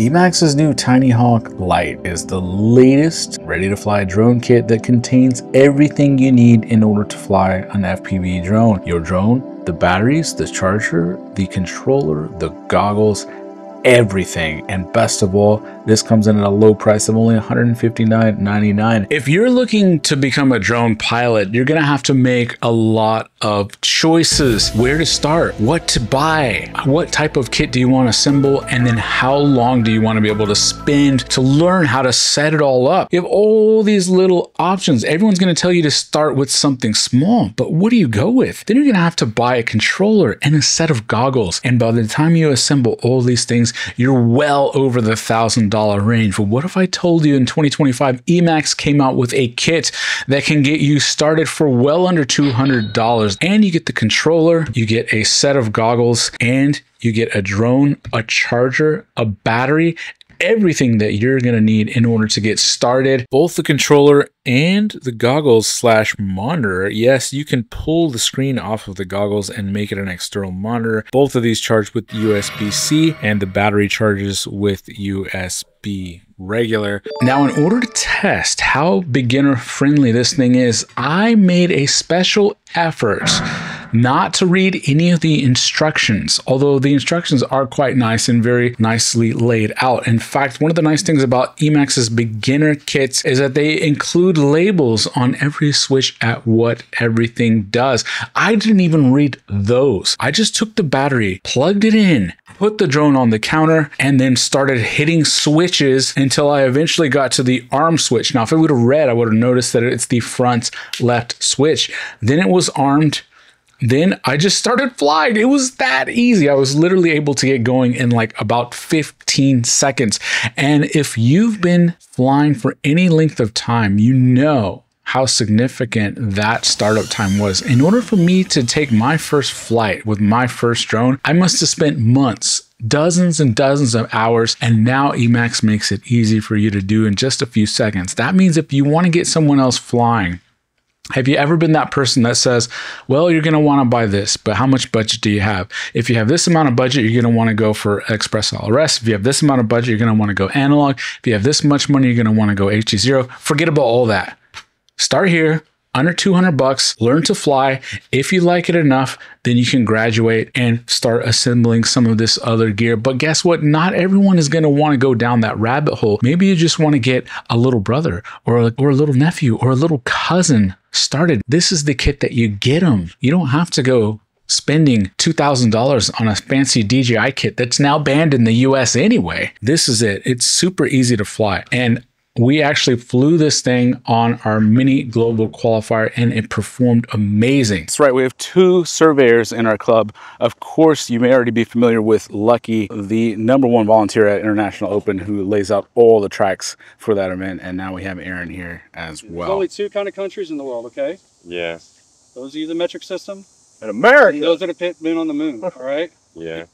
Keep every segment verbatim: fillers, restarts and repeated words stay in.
Emax's new Tinyhawk Lite is the latest ready-to-fly drone kit that contains everything you need in order to fly an F P V drone. Your drone, the batteries, the charger, the controller, the goggles, everything. And best of all, this comes in at a low price of only one hundred fifty-nine ninety-nine. If you're looking to become a drone pilot, you're gonna have to make a lot of choices. Where to start, what to buy, what type of kit do you want to assemble, and then how long do you want to be able to spend to learn how to set it all up. You have all these little options. Everyone's gonna tell you to start with something small, but what do you go with? Then you're gonna have to buy a controller and a set of goggles. And by the time you assemble all these things, you're well over the thousand dollar range. But what if I told you in twenty twenty-five, Emax came out with a kit that can get you started for well under two hundred dollars. And you get the controller, you get a set of goggles, and you get a drone, a charger, a battery, everything that you're gonna need in order to get started. Both the controller and the goggles slash monitor. Yes, you can pull the screen off of the goggles and make it an external monitor. Both of these charge with U S B C, and the battery charges with U S B regular. Now, in order to test how beginner friendly this thing is, I made a special effort not to read any of the instructions, although the instructions are quite nice and very nicely laid out. In fact, one of the nice things about Emax's beginner kits is that they include labels on every switch at what everything does. I didn't even read those. I just took the battery, plugged it in, put the drone on the counter, and then started hitting switches until I eventually got to the arm switch. Now, if it would have read, I would have noticed that it's the front left switch. Then it was armed. Then I just started flying. It was that easy. I was literally able to get going in like about fifteen seconds. And if you've been flying for any length of time, you know how significant that startup time was. In order for me to take my first flight with my first drone, I must have spent months, dozens and dozens of hours, and now Emax makes it easy for you to do in just a few seconds. That means if you want to get someone else flying, have you ever been that person that says, well, you're going to want to buy this, but how much budget do you have? If you have this amount of budget, you're going to want to go for Express L R S. If you have this amount of budget, you're going to want to go analog. If you have this much money, you're going to want to go H D zero. Forget about all that. Start here, under two hundred bucks, learn to fly. If you like it enough, then you can graduate and start assembling some of this other gear. But guess what? Not everyone is going to want to go down that rabbit hole. Maybe you just want to get a little brother or a, or a little nephew or a little cousin started. This is the kit that you get them. You don't have to go spending two thousand dollars on a fancy D J I kit that's now banned in the U S anyway. This is it. It's super easy to fly. And we actually flew this thing on our mini global qualifier, and it performed amazing. That's right. We have two surveyors in our club. Of course, you may already be familiar with Lucky, the number one volunteer at International Open, who lays out all the tracks for that event. And now we have Aaron here as well. There's only two kind of countries in the world, okay? Yeah. Those use the metric system. In America. And those that have been on the moon, all right? Yeah.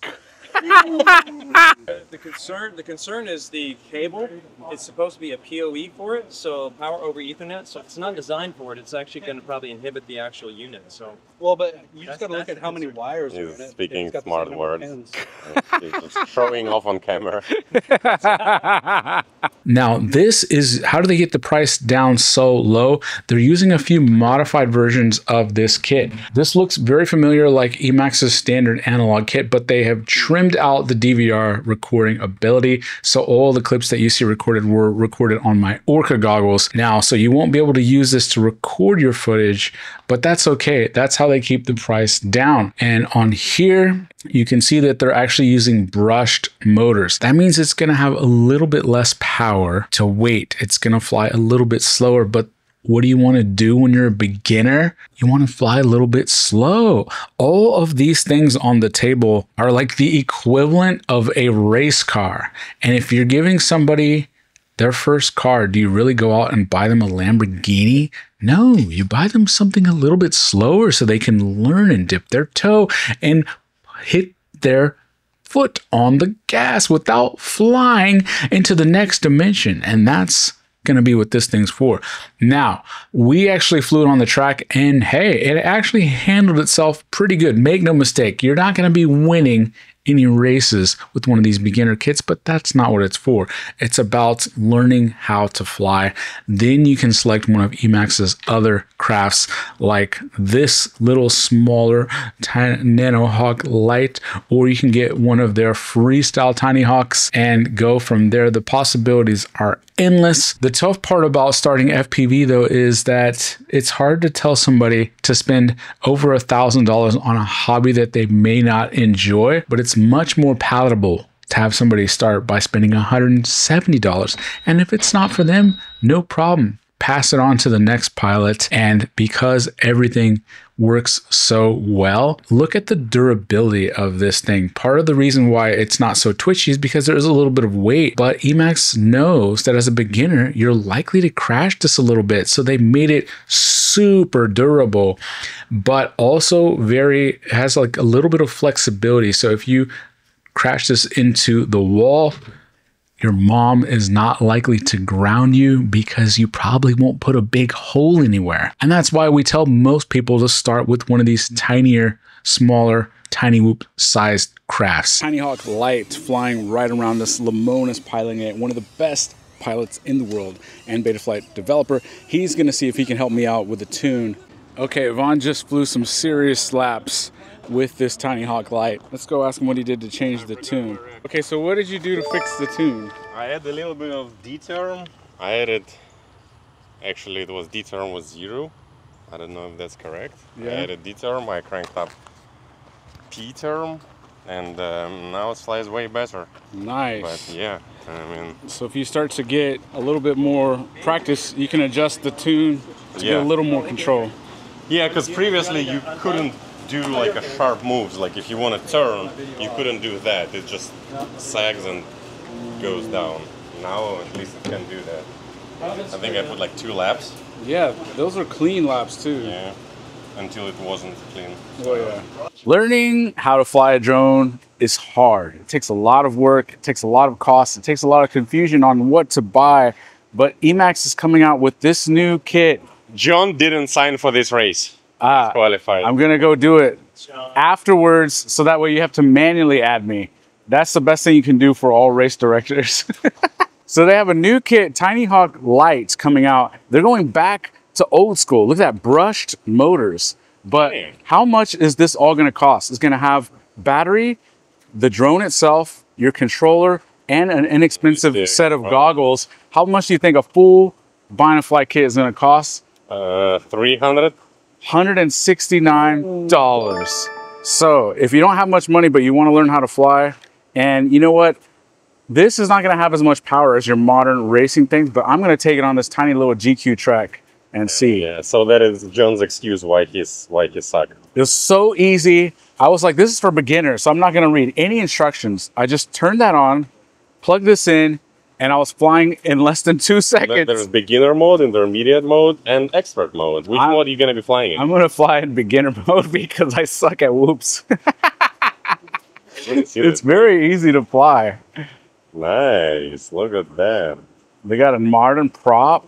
the concern the concern is the cable. It's supposed to be a P O E for it, so power over Ethernet. So if it's not designed for it, it's actually going to probably inhibit the actual unit. So well, but you just got to look at how many wires are in it. Speaking smart words, showing off on camera. Now this is how do they get the price down so low? They're using a few modified versions of this kit. This looks very familiar, like Emax's standard analog kit, but they have trimmed out the D V R recording ability, so all the clips that you see recorded were recorded on my Orca goggles now, so you won't be able to use this to record your footage, but that's okay. That's how they keep the price down. And on here you can see that they're actually using brushed motors. That means it's going to have a little bit less power to weight. It's going to fly a little bit slower. But what do you want to do when you're a beginner? You want to fly a little bit slow. All of these things on the table are like the equivalent of a race car. And if you're giving somebody their first car, do you really go out and buy them a Lamborghini? No, you buy them something a little bit slower so they can learn and dip their toe and hit their foot on the gas without flying into the next dimension. And that's going to be what this thing's for. Now, we actually flew it on the track, and hey, it actually handled itself pretty good. Make no mistake, you're not going to be winning any races with one of these beginner kits, but that's not what it's for. It's about learning how to fly. Then you can select one of Emax's other crafts, like this little smaller Nanohawk Lite, or you can get one of their freestyle Tinyhawks and go from there. The possibilities are endless. The tough part about starting F P V though is that it's hard to tell somebody to spend over a thousand dollars on a hobby that they may not enjoy, but it's much more palatable to have somebody start by spending one hundred seventy dollars. And if it's not for them, no problem. Pass it on to the next pilot. And because everything works so well, look at the durability of this thing. Part of the reason why it's not so twitchy is because there is a little bit of weight, but Emax knows that as a beginner, you're likely to crash this a little bit. So they made it super durable, but also very, has like a little bit of flexibility. So if you crash this into the wall, your mom is not likely to ground you because you probably won't put a big hole anywhere. And that's why we tell most people to start with one of these tinier, smaller, tiny whoop sized crafts. Tinyhawk Lite flying right around us. Limon is piloting it, one of the best pilots in the world and Betaflight developer. He's gonna see if he can help me out with a tune. Okay, Vaughn just flew some serious slaps with this Tinyhawk Lite. Let's go ask him what he did to change the tune. Okay, so what did you do to fix the tune? I had a little bit of D-term. I added, actually it was D-term was zero. I don't know if that's correct. Yeah. I added D-term, I cranked up P-term, and um, now it flies way better. Nice. But yeah, I mean. So if you start to get a little bit more practice, you can adjust the tune to yeah. get a little more control. Yeah, because previously you couldn't do like a sharp moves, like if you want to turn, you couldn't do that. It just sags and goes down. Now at least it can do that. I think I put like two laps. Yeah, those are clean laps too. Yeah, until it wasn't clean. Oh yeah. Learning how to fly a drone is hard. It takes a lot of work, it takes a lot of cost, it takes a lot of confusion on what to buy, but Emax is coming out with this new kit. John didn't sign for this race. Ah, qualified. I'm gonna go do it afterwards, so that way you have to manually add me. That's the best thing you can do for all race directors. So they have a new kit, Tinyhawk Lite, coming out. They're going back to old school. Look at that, brushed motors. But Man. How much is this all gonna cost? It's gonna have battery, the drone itself, your controller, and an inexpensive Stick. set of goggles. How much do you think a full Betaflight kit is gonna cost? Uh, three hundred. one hundred sixty-nine dollars. So if you don't have much money, but you want to learn how to fly, and you know what? This is not going to have as much power as your modern racing thing, but I'm going to take it on this tiny little G Q track and see. Yeah, so that is John's excuse why he's why he sucks. It's so easy. I was like, this is for beginners, so I'm not going to read any instructions. I just turned that on, plugged this in, and I was flying in less than two seconds. There's beginner mode, intermediate mode, and expert mode. Which I'm, mode are you going to be flying in? I'm going to fly in beginner mode because I suck at whoops. It's this. Very easy to fly. Nice. Look at that. They got a modern prop,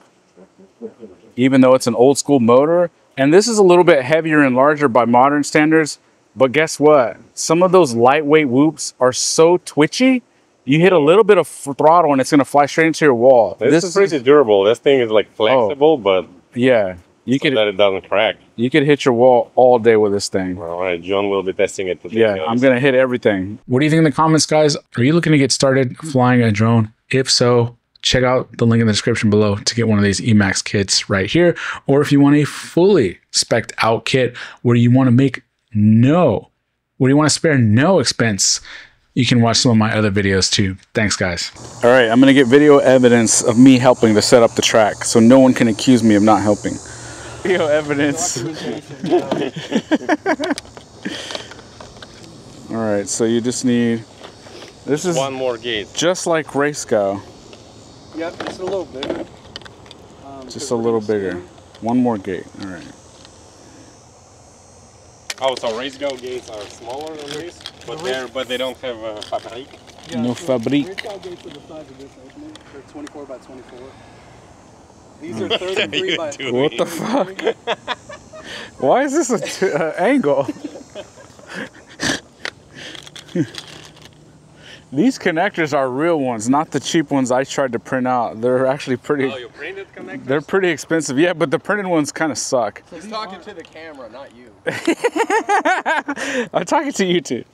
even though it's an old school motor. And this is a little bit heavier and larger by modern standards. But guess what? Some of those lightweight whoops are so twitchy. You hit a little bit of throttle and it's going to fly straight into your wall. This, this is pretty durable. This thing is like flexible, oh, but yeah, you so could, that it doesn't crack. You could hit your wall all day with this thing. All right, John will be testing it. Yeah, videos. I'm going to hit everything. What do you think in the comments, guys? Are you looking to get started flying a drone? If so, check out the link in the description below to get one of these Emax kits right here. Or if you want a fully spec'd out kit where you want to make no, where you want to spare no expense, you can watch some of my other videos too. Thanks, guys. All right, I'm gonna get video evidence of me helping to set up the track so no one can accuse me of not helping. Video evidence. All right, so you just need, this is one more gate. Just like race go. Yep, just a little bigger. Um, just a little bigger. One more gate, all right. Oh, so race go gates are smaller than race, but they're but they don't have a fabric. Yeah, no so fabric. Race go gates are the size of this opening. They're twenty-four by twenty-four. These are thirty-three by. What the fuck? Why is this an uh, angle? These connectors are real ones, not the cheap ones I tried to print out. They're actually pretty. Oh, you printed connectors? They're pretty expensive, yeah, but the printed ones kind of suck. He's talking to the camera, not you. I'm talking to you two.